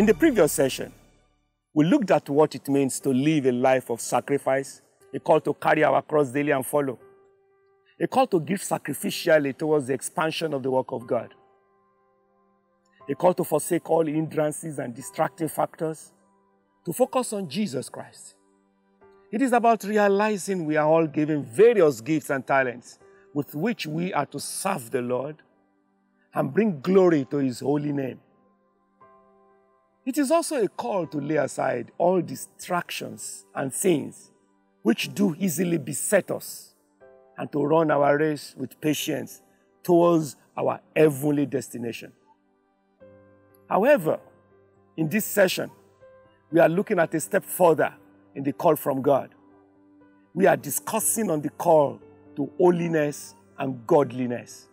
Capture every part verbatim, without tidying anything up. In the previous session, we looked at what it means to live a life of sacrifice, a call to carry our cross daily and follow, a call to give sacrificially towards the expansion of the work of God, a call to forsake all hindrances and distracting factors, to focus on Jesus Christ. It is about realizing we are all given various gifts and talents with which we are to serve the Lord and bring glory to His holy name. It is also a call to lay aside all distractions and sins which do easily beset us and to run our race with patience towards our heavenly destination. However, in this session, we are looking at a step further in the call from God. We are discussing on the call to holiness and godliness.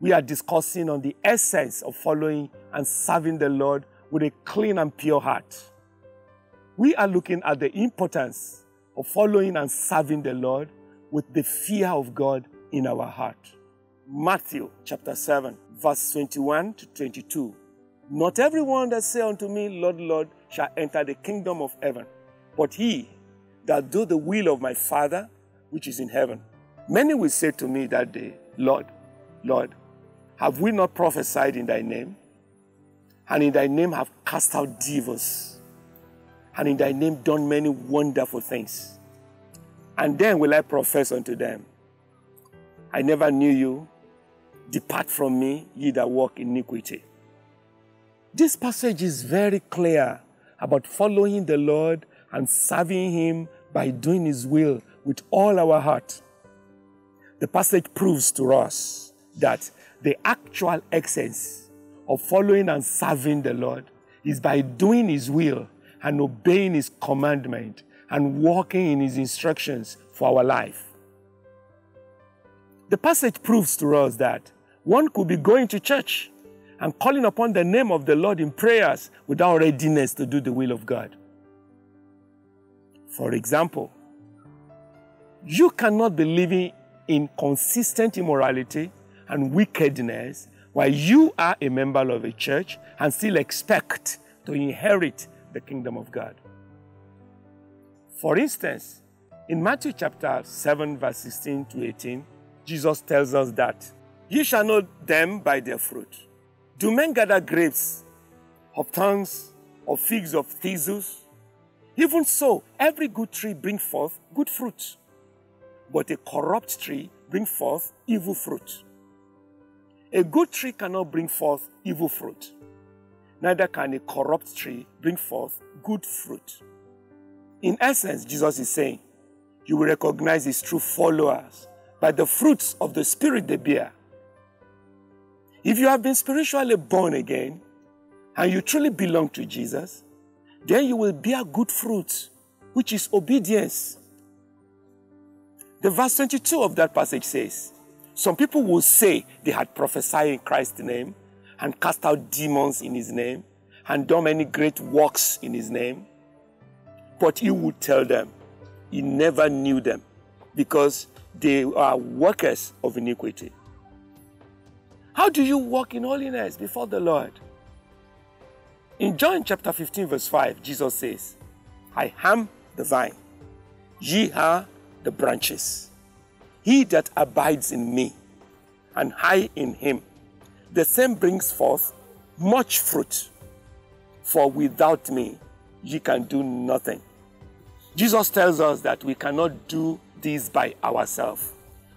We are discussing on the essence of following and serving the Lord with a clean and pure heart. We are looking at the importance of following and serving the Lord with the fear of God in our heart. Matthew chapter seven, verse twenty-one to twenty-two. Not everyone that say unto me, Lord, Lord, shall enter the kingdom of heaven, but he that do the will of my Father which is in heaven. Many will say to me that day, Lord, Lord, have we not prophesied in thy name? And in thy name have cast out devils, and in thy name done many wonderful things. And then will I profess unto them, I never knew you, depart from me, ye that walk in iniquity. This passage is very clear about following the Lord and serving Him by doing His will with all our heart. The passage proves to us that the actual essence of following and serving the Lord is by doing His will and obeying His commandment and walking in His instructions for our life. The passage proves to us that one could be going to church and calling upon the name of the Lord in prayers without readiness to do the will of God. For example, you cannot be living in consistent immorality and wickedness while you are a member of a church and still expect to inherit the kingdom of God. For instance, in Matthew chapter seven, verse sixteen to eighteen, Jesus tells us that, "Ye shall know them by their fruit. Do men gather grapes of thorns or figs of thistles? Even so, every good tree brings forth good fruit, but a corrupt tree brings forth evil fruit. A good tree cannot bring forth evil fruit, neither can a corrupt tree bring forth good fruit." In essence, Jesus is saying, you will recognize His true followers by the fruits of the Spirit they bear. If you have been spiritually born again and you truly belong to Jesus, then you will bear good fruit, which is obedience. The verse twenty-two of that passage says, some people will say they had prophesied in Christ's name and cast out demons in His name and done many great works in His name. But He would tell them, He never knew them because they are workers of iniquity. How do you walk in holiness before the Lord? In John chapter fifteen, verse five, Jesus says, I am the vine, ye are the branches. He that abides in me, and I in him, the same brings forth much fruit. For without me, ye can do nothing. Jesus tells us that we cannot do this by ourselves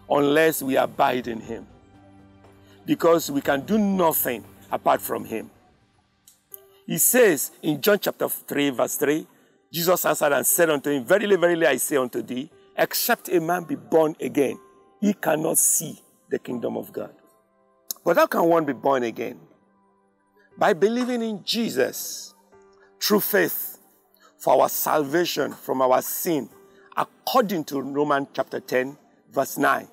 unless we abide in Him, because we can do nothing apart from Him. He says in John chapter three, verse three, Jesus answered and said unto him, Verily, verily, I say unto thee, except a man be born again, he cannot see the kingdom of God. But how can one be born again? By believing in Jesus, through faith, for our salvation from our sin, according to Romans chapter ten, verse nine,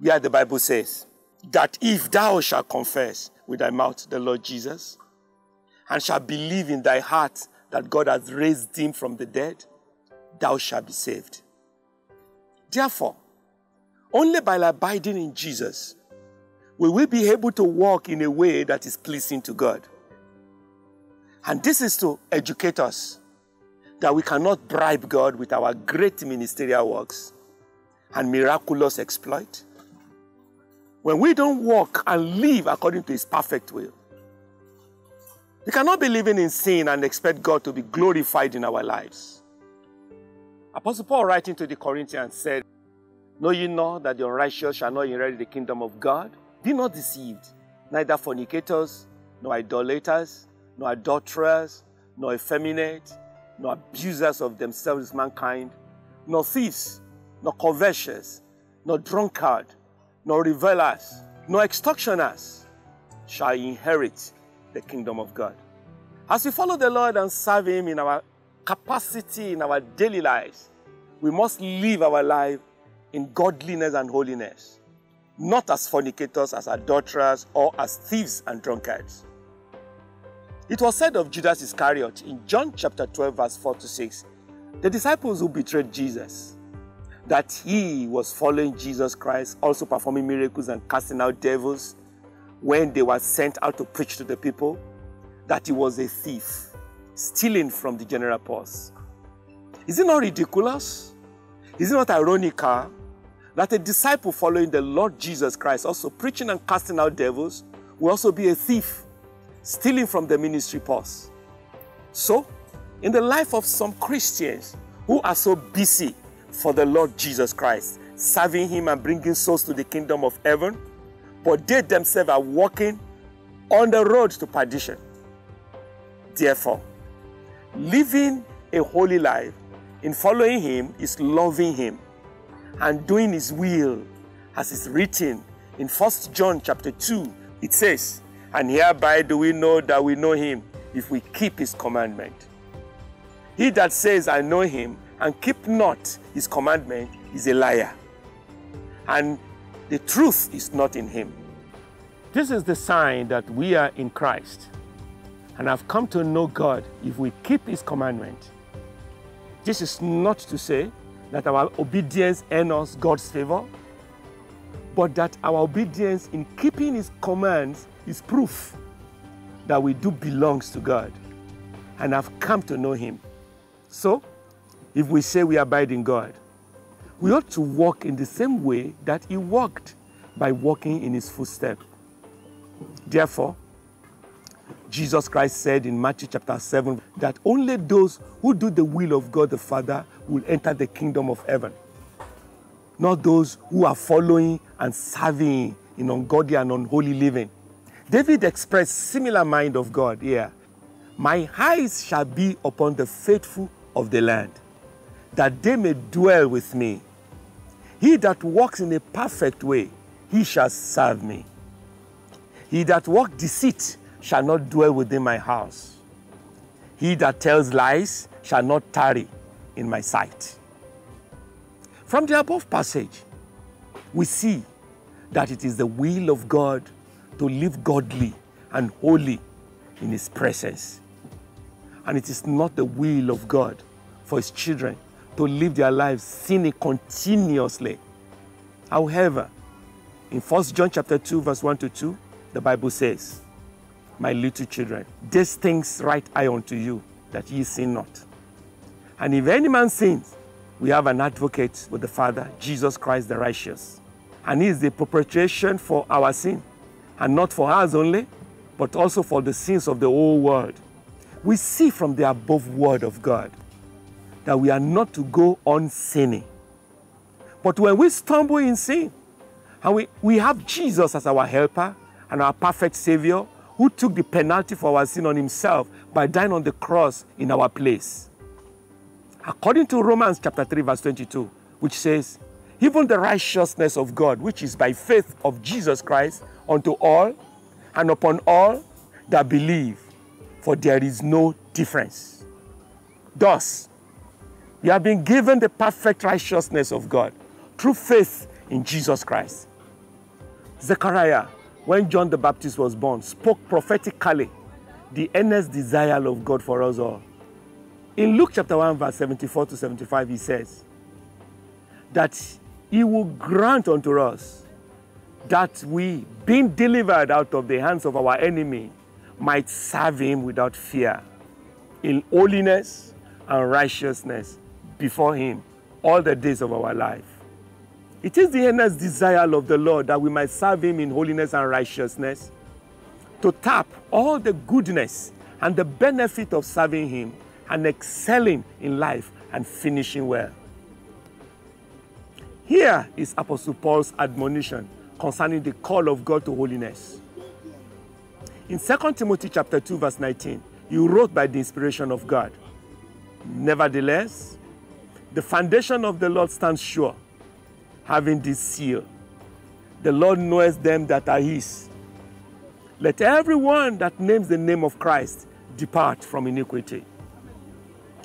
where the Bible says, that if thou shalt confess with thy mouth the Lord Jesus, and shalt believe in thy heart that God hath raised Him from the dead, thou shalt be saved. Therefore, only by abiding in Jesus will we be able to walk in a way that is pleasing to God. And this is to educate us that we cannot bribe God with our great ministerial works and miraculous exploit. When we don't walk and live according to His perfect will, we cannot be living in sin and expect God to be glorified in our lives. Apostle Paul, writing to the Corinthians, said, "Know ye not that the unrighteous shall not inherit the kingdom of God? Be not deceived, neither fornicators, nor idolaters, nor adulterers, nor effeminate, nor abusers of themselves, mankind, nor thieves, nor covetous, nor drunkard, nor revilers, nor extortioners shall inherit the kingdom of God." As we follow the Lord and serve Him in our capacity, in our daily lives, we must live our life in godliness and holiness, not as fornicators, as adulterers, or as thieves and drunkards. It was said of Judas Iscariot in John chapter twelve, verse four to six, the disciples who betrayed Jesus, that he was following Jesus Christ, also performing miracles and casting out devils when they were sent out to preach to the people, that he was a thief, stealing from the general purse. Is it not ridiculous? Is it not ironical that a disciple following the Lord Jesus Christ, also preaching and casting out devils, will also be a thief, stealing from the ministry purse? So, in the life of some Christians who are so busy for the Lord Jesus Christ, serving Him and bringing souls to the kingdom of heaven, but they themselves are walking on the road to perdition. Therefore, living a holy life in following Him is loving Him and doing His will, as is written in First John chapter two. It says, "And hereby do we know that we know Him, if we keep His commandment. He that says, I know Him, and keep not His commandment, is a liar, and the truth is not in him." This is the sign that we are in Christ and have come to know God, if we keep His commandment. This is not to say that our obedience earns us God's favor, but that our obedience in keeping His commands is proof that we do belong to God and have come to know Him. So, if we say we abide in God, we ought to walk in the same way that He walked, by walking in His footsteps. Therefore, Jesus Christ said in Matthew chapter seven that only those who do the will of God the Father will enter the kingdom of heaven, not those who are following and serving in ungodly and unholy living. David expressed similar mind of God here. "My eyes shall be upon the faithful of the land, that they may dwell with me. He that walks in a perfect way, he shall serve me. He that walks deceit shall not dwell within my house. He that tells lies shall not tarry in my sight." From the above passage, we see that it is the will of God to live godly and holy in His presence. And it is not the will of God for His children to live their lives sinning continuously. However, in First John chapter two, verse one to two, the Bible says, "My little children, these things write I unto you, that ye sin not. And if any man sins, we have an advocate with the Father, Jesus Christ the righteous. And He is the propitiation for our sin, and not for ours only, but also for the sins of the whole world." We see from the above word of God that we are not to go on sinning. But when we stumble in sin, and we, we have Jesus as our helper and our perfect Savior, who took the penalty for our sin on Himself by dying on the cross in our place. According to Romans chapter three, verse twenty-two, which says, "Even the righteousness of God, which is by faith of Jesus Christ, unto all and upon all that believe, for there is no difference." Thus, we have been given the perfect righteousness of God through faith in Jesus Christ. Zechariah, when John the Baptist was born, spoke prophetically the earnest desire of God for us all. In Luke chapter one, verse seventy-four to seventy-five, he says that He will grant unto us that we, being delivered out of the hands of our enemy, might serve Him without fear, in holiness and righteousness before him all the days of our life. It is the earnest desire of the Lord that we might serve him in holiness and righteousness, to tap all the goodness and the benefit of serving him and excelling in life and finishing well. Here is Apostle Paul's admonition concerning the call of God to holiness. In Second Timothy chapter two verse nineteen, he wrote by the inspiration of God, "Nevertheless, the foundation of the Lord stands sure, having this seal. The Lord knoweth them that are his. Let everyone that names the name of Christ depart from iniquity."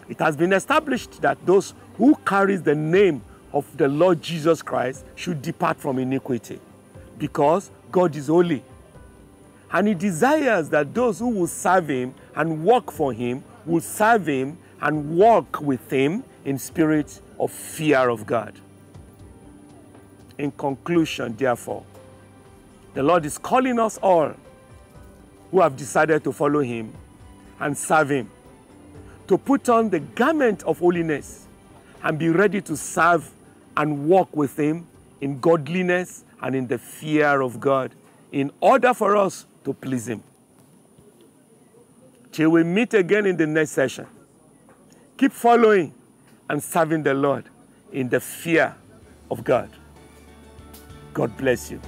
It has been established that those who carry the name of the Lord Jesus Christ should depart from iniquity, because God is holy, and he desires that those who will serve him and work for him will serve him and walk with him in spirit of fear of God. In conclusion, therefore, the Lord is calling us all who have decided to follow him and serve him to put on the garment of holiness and be ready to serve and walk with him in godliness and in the fear of God, in order for us to please him. Till we meet again in the next session, keep following and serving the Lord in the fear of God. God bless you.